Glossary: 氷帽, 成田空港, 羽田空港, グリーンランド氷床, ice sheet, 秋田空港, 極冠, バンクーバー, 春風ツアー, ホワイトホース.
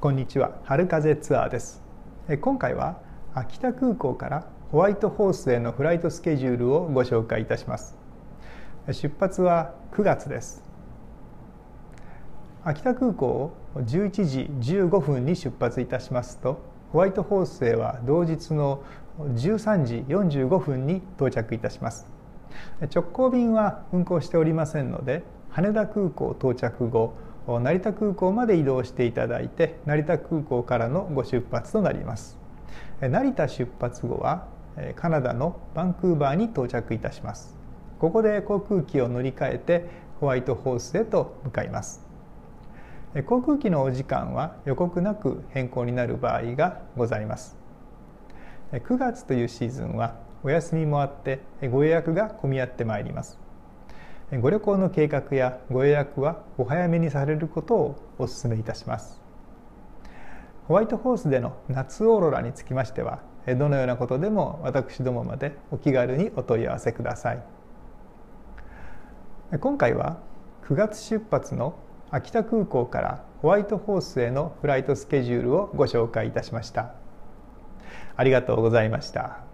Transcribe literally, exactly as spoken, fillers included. こんにちは、春風ツアーです。今回は秋田空港からホワイトホースへのフライトスケジュールをご紹介いたします。出発はくがつです。秋田空港をじゅういちじじゅうごふんに出発いたしますと、ホワイトホースへは同日のじゅうさんじよんじゅうごふんに到着いたします。直行便は運航しておりませんので、羽田空港到着後成田空港まで移動していただいて、成田空港からのご出発となります。成田出発後はカナダのバンクーバーに到着いたします。ここで航空機を乗り換えてホワイトホースへと向かいます。航空機のお時間は予告なく変更になる場合がございます。くがつというシーズンはお休みもあってご予約が混み合ってまいります。ご旅行の計画やご予約はお早めにされることをお勧めいたします。ホワイトホースでの夏オーロラにつきましては、どのようなことでも私どもまでお気軽にお問い合わせください。今回はくがつ出発の秋田空港からホワイトホースへのフライトスケジュールをご紹介いたしました。ありがとうございました。